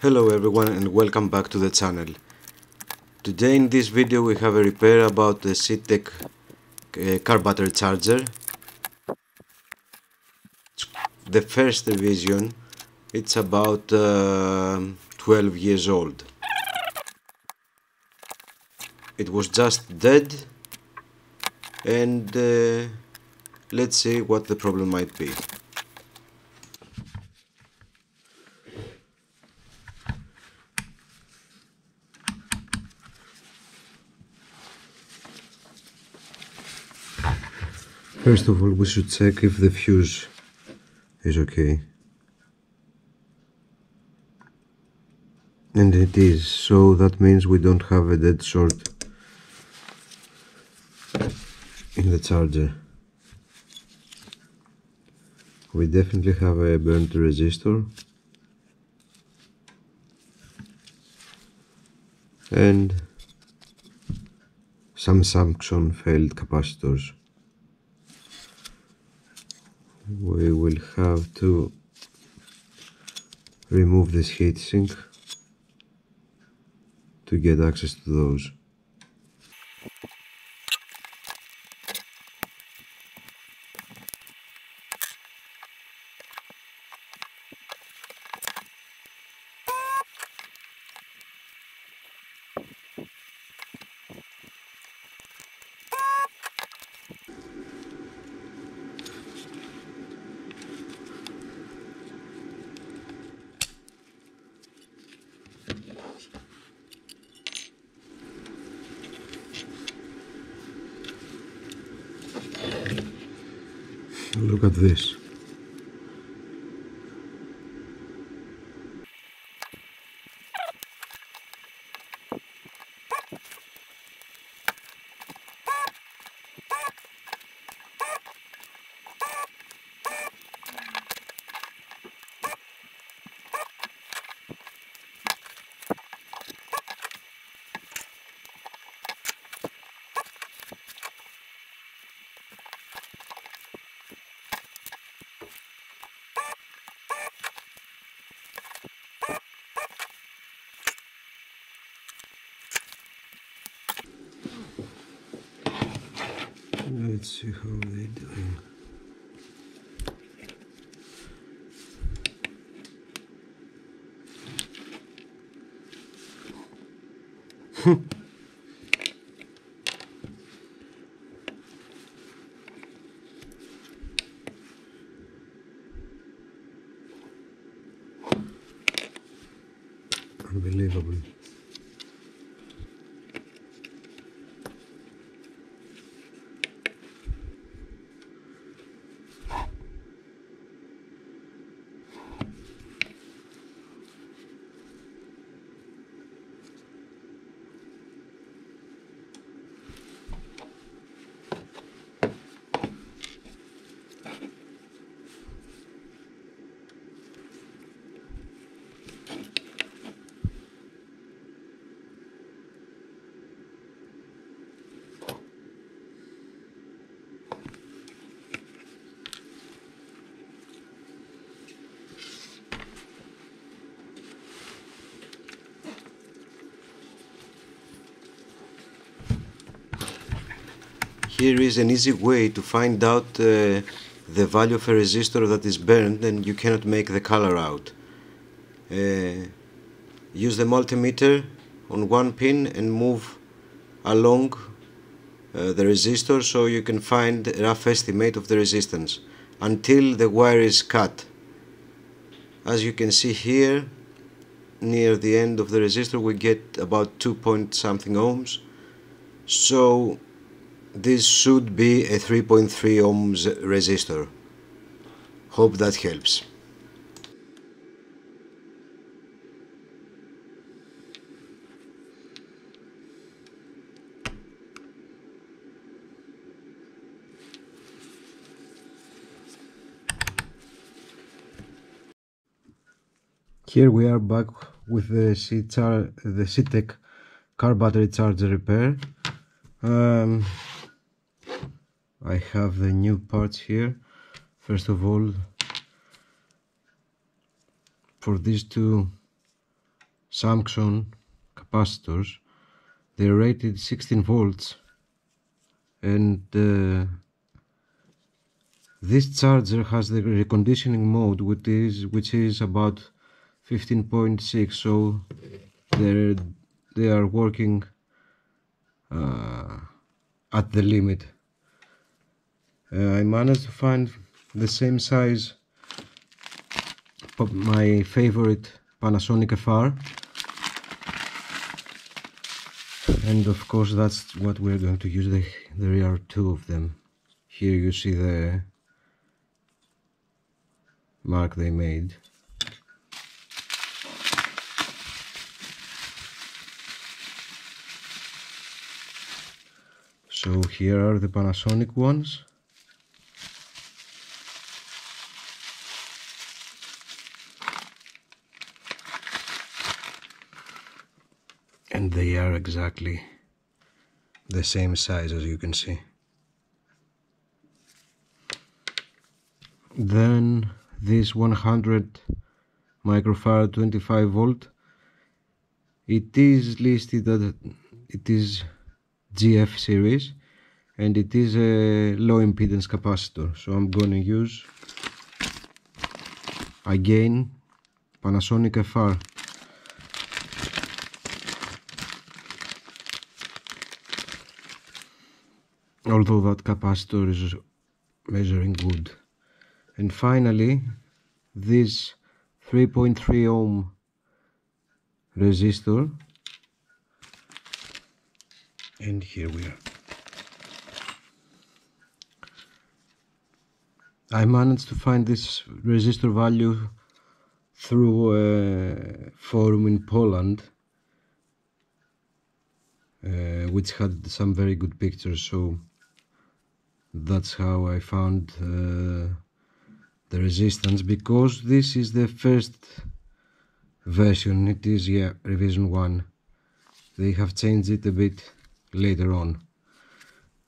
Hello everyone and welcome back to the channel. Today in this video we have a repair about the CTEK car battery charger. The first revision, it's about 12 years old. It was just dead and let's see what the problem might be. First of all, we should check if the fuse is okay. And it is, so that means we don't have a dead short in the charger. We definitely have a burnt resistor. And some Samsung failed capacitors. We will have to remove this heatsink to get access to those. Look at this. Let's see how they're doing. Unbelievable. Here is an easy way to find out the value of a resistor that is burned and you cannot make the color out. Use the multimeter on one pin and move along the resistor so you can find a rough estimate of the resistance until the wire is cut. As you can see here, near the end of the resistor we get about 2 point something ohms. So this should be a 3.3 ohms resistor. Hope that helps. Here we are back with the CTEK car battery charger repair. I have the new parts here. First of all, for these two Samsung capacitors. They're rated 16 volts and this charger has the reconditioning mode, which is about 15.6, so they are working at the limit. I managed to find the same size of my favorite Panasonic FR, and of course that's what we're going to use. There are two of them. Here you see the mark they made. So here are the Panasonic ones. And they are exactly the same size, as you can see. Then this 100 microfarad 25 volt, it is listed that it is GF series and it is a low impedance capacitor, so I'm going to use again Panasonic FR. Although that capacitor is measuring good. And finally, this 3.3 ohm resistor. And here we are. I managed to find this resistor value through a forum in Poland, which had some very good pictures, so that's how I found the resistance, because this is the first version. It is, yeah, revision 1. They have changed it a bit later on.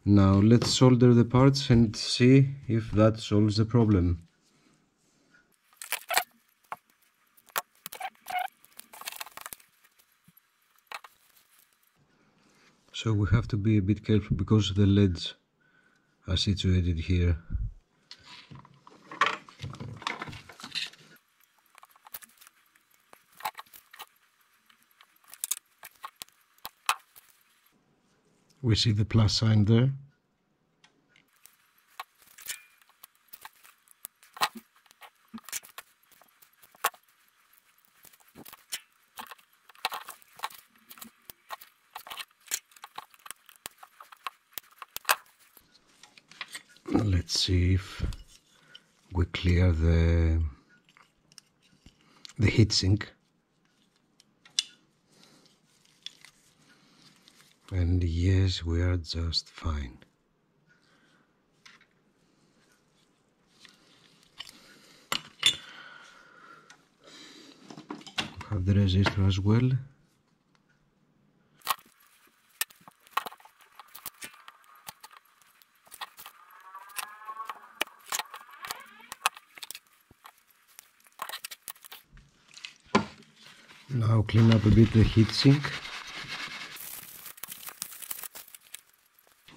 Now let's solder the parts and see if that solves the problem. So we have to be a bit careful because the LEDs are situated here. We see the plus sign there. Let's see if we clear the heatsink. And yes, we are just fine. Have the resistor as well. Now clean up a bit the heatsink.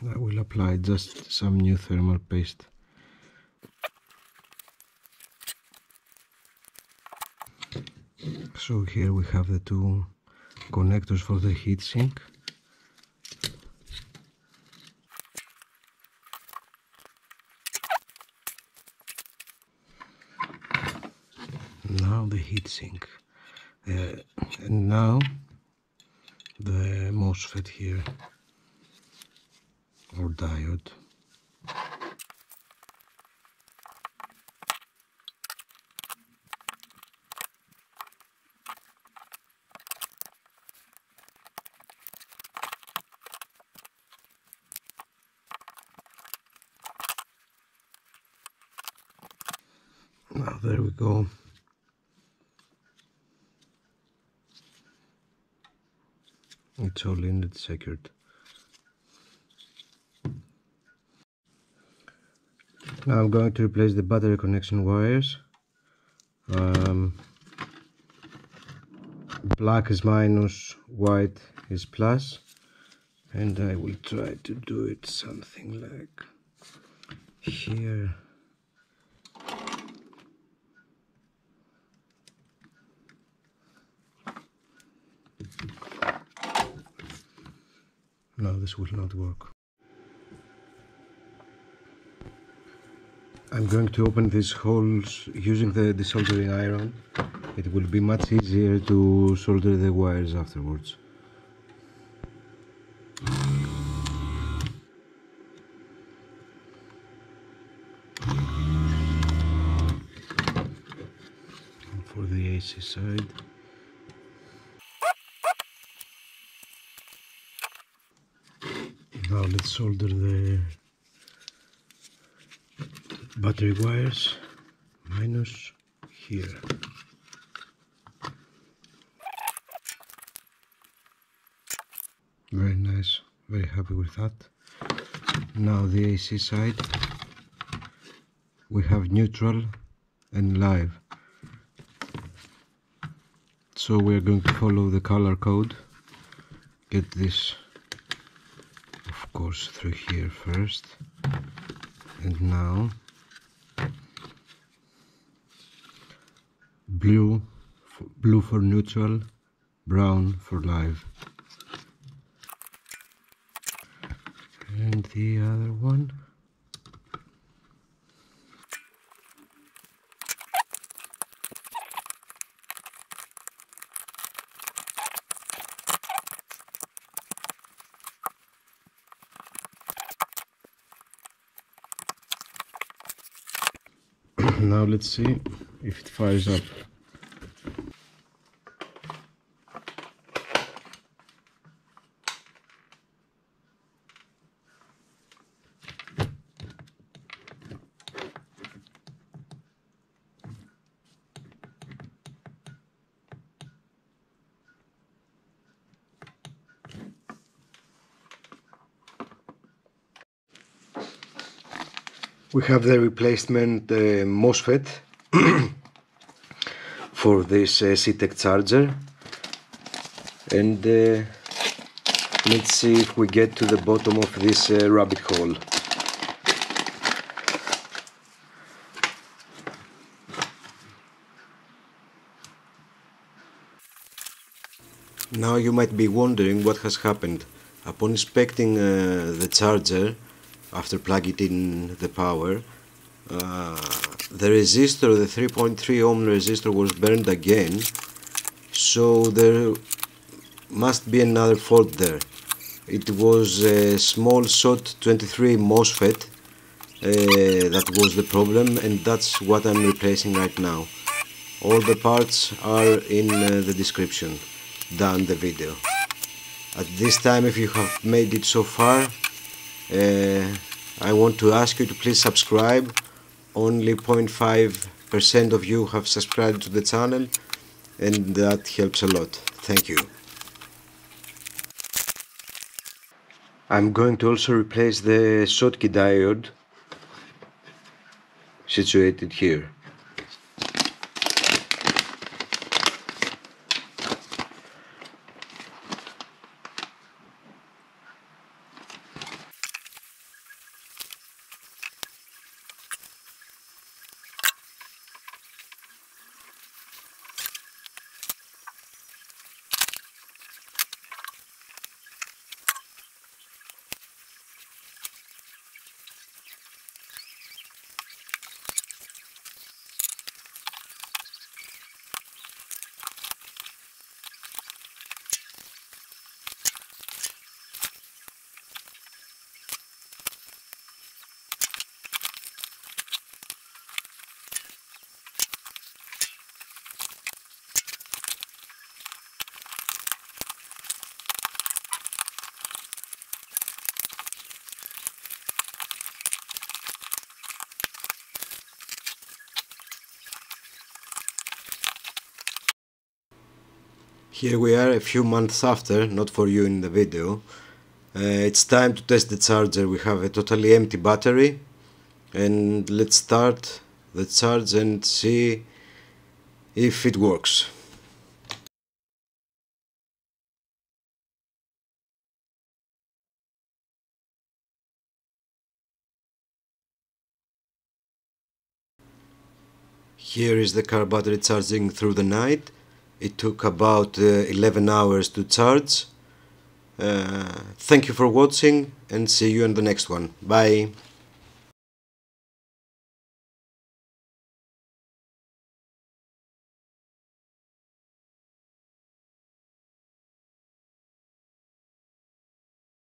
I will apply just some new thermal paste. So here we have the two connectors for the heatsink. Now the heatsink. And now the MOSFET here. Or diode. Now there we go. It's all in, it's secured. Now I'm going to replace the battery connection wires. black is minus, white is plus, and I will try to do it something like here. No, this will not work. I'm going to open these holes using the desoldering iron. It will be much easier to solder the wires afterwards. And for the AC side. Now let's solder the battery wires minus here. Very nice, very happy with that. Now the AC side, we have neutral and live. So we are going to follow the color code, get this of course through here first, and now blue for neutral, brown for live. And the other one. Now let's see if it fires up. We have the replacement MOSFET for this CTEK charger, and let's see if we get to the bottom of this rabbit hole. Now you might be wondering what has happened. Upon inspecting the charger, after plugging in the power, the resistor, the 3.3 ohm resistor, was burned again, so there must be another fault there. It was a small SOT-23 MOSFET that was the problem, and that's what I'm replacing right now. All the parts are in the description down the video. At this time, if you have made it so far, I want to ask you to please subscribe. Only 0.5% of you have subscribed to the channel, and that helps a lot. Thank you. I'm going to also replace the Schottky diode situated here. Here we are a few months after, not for you in the video. It's time to test the charger. We have a totally empty battery, and let's start the charge and see if it works. Here is the car battery charging through the night. It took about 11 hours to charge. Thank you for watching and see you in the next one. Bye.